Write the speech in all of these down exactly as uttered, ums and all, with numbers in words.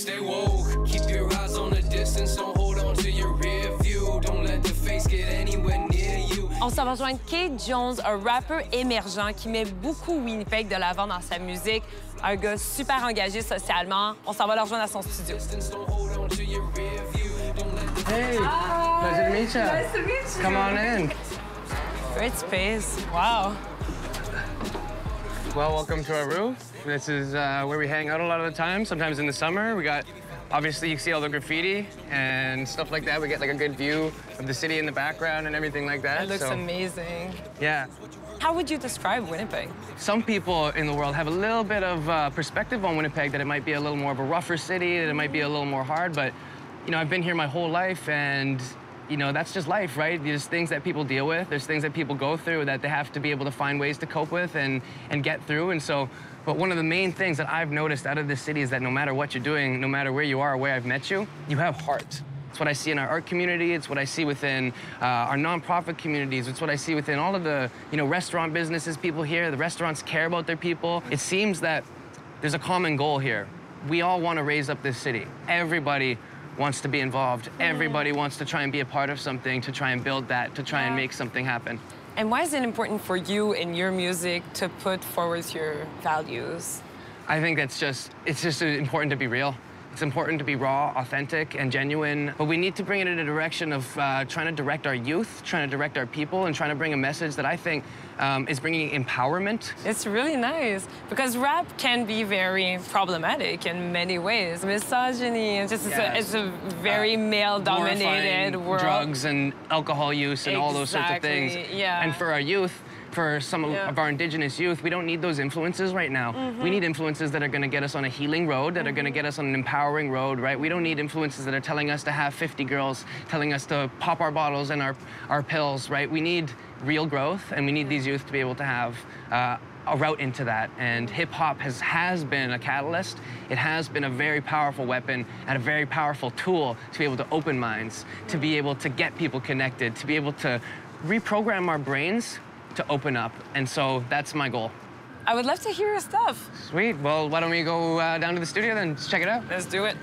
stay woke. Keep your eyes on the distance, don't hold on to your rear view. Don't let the face get anywhere near you. On s'en va rejoindre Caid Jones, un rappeur émergent qui met beaucoup Winnipeg de l'avant dans sa musique. Un gars super engagé socialement. On s'en va le rejoindre à son studio. Hey! Hi. Nice to meet you. Nice to meet you. Come on in. Great space. Wow. Well, welcome to our roof. This is uh, where we hang out a lot of the time, sometimes in the summer. We got, obviously, you see all the graffiti and stuff like that. We get, like, a good view of the city in the background and everything like that. It looks so amazing. Yeah. How would you describe Winnipeg? Some people in the world have a little bit of uh, perspective on Winnipeg, that it might be a little more of a rougher city, that it might be a little more hard, but, you know, I've been here my whole life, and, you know, that's just life, right? There's things that people deal with. There's things that people go through that they have to be able to find ways to cope with and, and get through. And so, but one of the main things that I've noticed out of this city is that no matter what you're doing, no matter where you are or where I've met you, you have heart. It's what I see in our art community. It's what I see within uh, our nonprofit communities. It's what I see within all of the, you know, restaurant businesses, people here. The restaurants care about their people. It seems that there's a common goal here. We all want to raise up this city. Everybody wants to be involved. Mm. Everybody wants to try and be a part of something, to try and build that, to try yeah. and make something happen. And why is it important for you in your music to put forward your values? I think that's just, it's just important to be real. It's important to be raw, authentic, and genuine. But we need to bring it in a direction of uh, trying to direct our youth, trying to direct our people, and trying to bring a message that I think um, is bringing empowerment. It's really nice, because rap can be very problematic in many ways. Misogyny, it's, just, yes. it's, a, it's a very uh, male-dominated world. Drugs and alcohol use and exactly. all those sorts of things. Yeah. And for our youth, for some yeah. of our Indigenous youth, we don't need those influences right now. Mm-hmm. We need influences that are going to get us on a healing road, that mm-hmm. are going to get us on an empowering road, right? We don't need influences that are telling us to have fifty girls, telling us to pop our bottles and our, our pills, right? We need real growth, and we need these youth to be able to have uh, a route into that. And hip-hop has, has been a catalyst. It has been a very powerful weapon and a very powerful tool to be able to open minds, to be able to get people connected, to be able to reprogram our brains to open up, and so that's my goal. I would love to hear your stuff. Sweet. Well, why don't we go uh, down to the studio then? Let's check it out. Let's do it.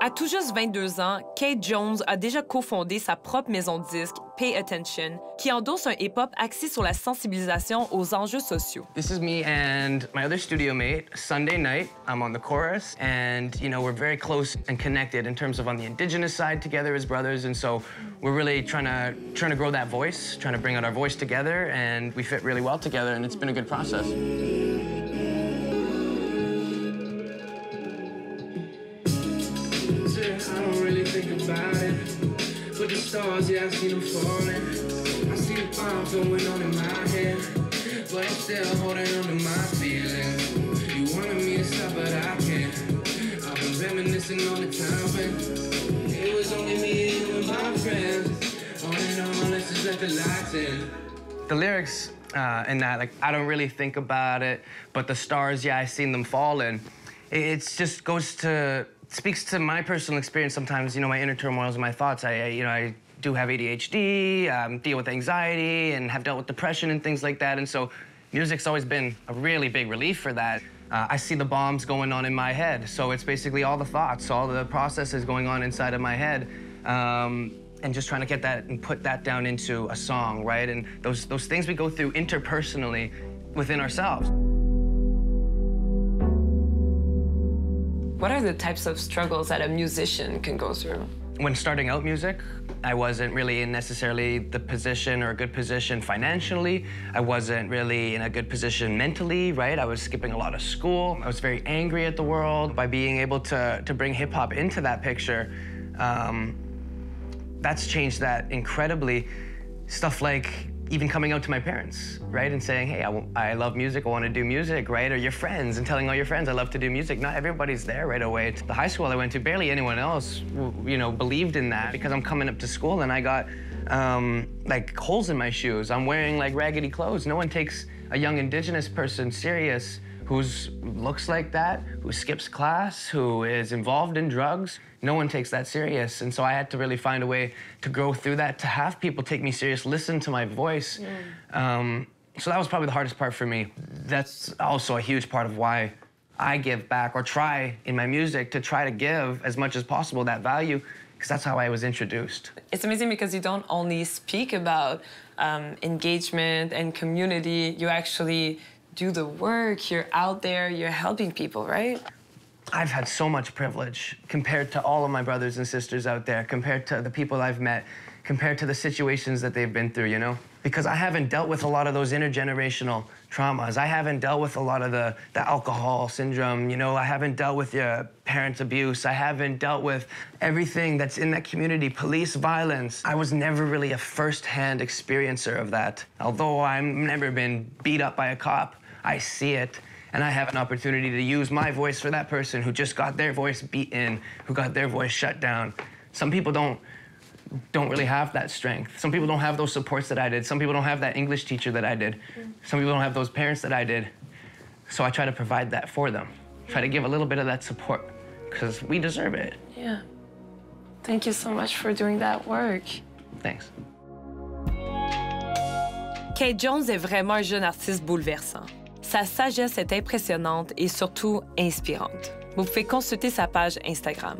À tout juste vingt-deux ans, Caid Jones a déjà cofondé sa propre maison de disques, Pay Attention, qui endosse un hip-hop axé sur la sensibilisation aux enjeux sociaux. This is me and my other studio mate, Sunday Night. I'm on the chorus, and, you know, we're very close and connected in terms of on the Indigenous side together as brothers, and so we're really trying to, trying to grow that voice, trying to bring out our voice together, and we fit really well together, and it's been a good process. I don't really think about it, but the stars, yeah, I see them falling. I see the bomb going on in my head, but I'm still holding on to my feelings. You wanted me to stop, but I can't. I've been reminiscing all the time when it was only me and my friends. On and on, it's just like the lights in. The lyrics uh, in that, like, I don't really think about it, but the stars, yeah, I seen them falling. It's just goes to... speaks to my personal experience sometimes, you know, my inner turmoils and my thoughts. I, I you know, I do have A D H D, um, deal with anxiety, and have dealt with depression and things like that. And so music's always been a really big relief for that. Uh, I see the bombs going on in my head. So it's basically all the thoughts, all the processes going on inside of my head. Um, and just trying to get that and put that down into a song, right? And those, those things we go through interpersonally within ourselves. What are the types of struggles that a musician can go through? When starting out music, I wasn't really in necessarily the position or a good position financially. I wasn't really in a good position mentally, right? I was skipping a lot of school. I was very angry at the world. By being able to, to bring hip-hop into that picture, um, that's changed that incredibly. Stuff like even coming out to my parents, right? And saying, hey, I, I love music, I want to do music, right? Or your friends, and telling all your friends, I love to do music. Not everybody's there right away. The high school I went to, barely anyone else, you know, believed in that, because I'm coming up to school and I got, um, like, holes in my shoes. I'm wearing, like, raggedy clothes. No one takes a young Indigenous person serious who looks like that, who skips class, who is involved in drugs. No one takes that serious. And so I had to really find a way to grow through that, to have people take me serious, listen to my voice. Yeah. Um, so that was probably the hardest part for me. That's also a huge part of why I give back or try in my music to try to give as much as possible that value, because that's how I was introduced. It's amazing because you don't only speak about um, engagement and community, you actually do the work, you're out there, you're helping people, right? I've had so much privilege compared to all of my brothers and sisters out there, compared to the people I've met, compared to the situations that they've been through, you know? Because I haven't dealt with a lot of those intergenerational traumas. I haven't dealt with a lot of the, the alcohol syndrome, you know? I haven't dealt with your parents' abuse. I haven't dealt with everything that's in that community, police violence. I was never really a first-hand experiencer of that. Although I've never been beat up by a cop, I see it. And I have an opportunity to use my voice for that person who just got their voice beaten, who got their voice shut down. Some people don't, don't really have that strength. Some people don't have those supports that I did. Some people don't have that English teacher that I did. Some people don't have those parents that I did. So I try to provide that for them. Try to give a little bit of that support, because we deserve it. Yeah. Thank you so much for doing that work. Thanks. Caid Jones est vraiment un jeune artiste bouleversant. Sa sagesse est impressionnante et surtout inspirante. Vous pouvez consulter sa page Instagram.